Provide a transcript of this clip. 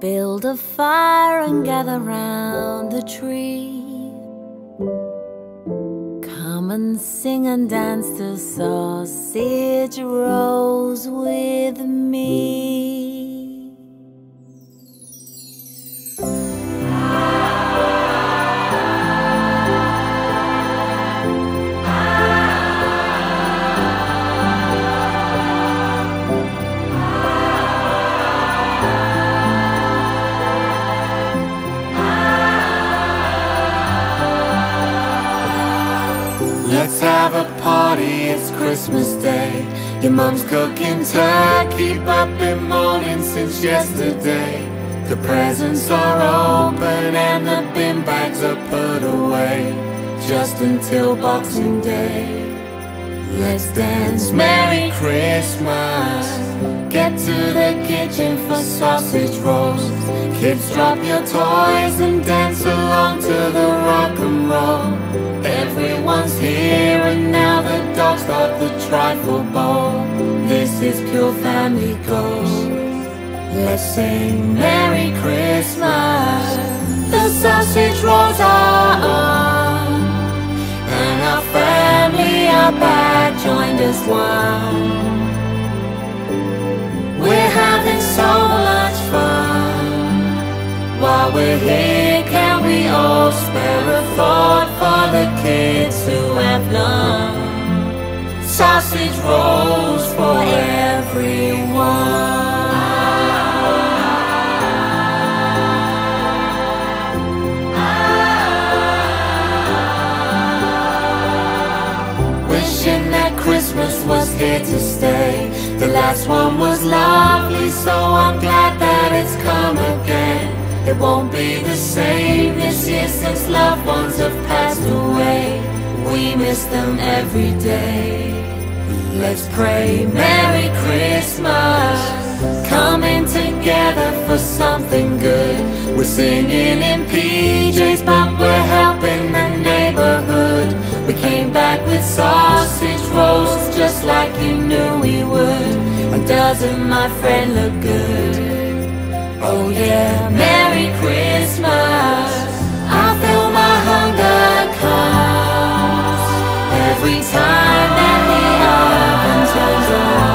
Build a fire and gather round the tree. Come and sing and dance the sausage rolls with me. Let's have a party, it's Christmas Day. Your mom's cooking turkey, up been moaning since yesterday. The presents are open and the bin bags are put away, just until Boxing Day. Let's dance Merry Christmas. Get to the kitchen for sausage rolls. Kids, drop your toys and dance along to the rock and roll. Everyone's here and now the dogs got the trifle bowl. This is pure family goals. Let's sing Merry Christmas. The sausage rolls are on and our family are back, joined as one. We're having so much fun while we're here. Can we all spare a thought for the kids who have none? Sausage rolls for everyone. Wishing that Christmas was here to stay. The last one was lovely, so I'm glad that it's come again. It won't be the same this year since loved ones have passed away. We miss them every day. Let's pray Merry Christmas. Coming together for something good. We're singing in PJs but we're helping the neighborhood. We came back with sausage rolls just like you knew we would. And doesn't my friend look good? Oh yeah, Merry Christmas. I feel my hunger comes every time that the oven turns on.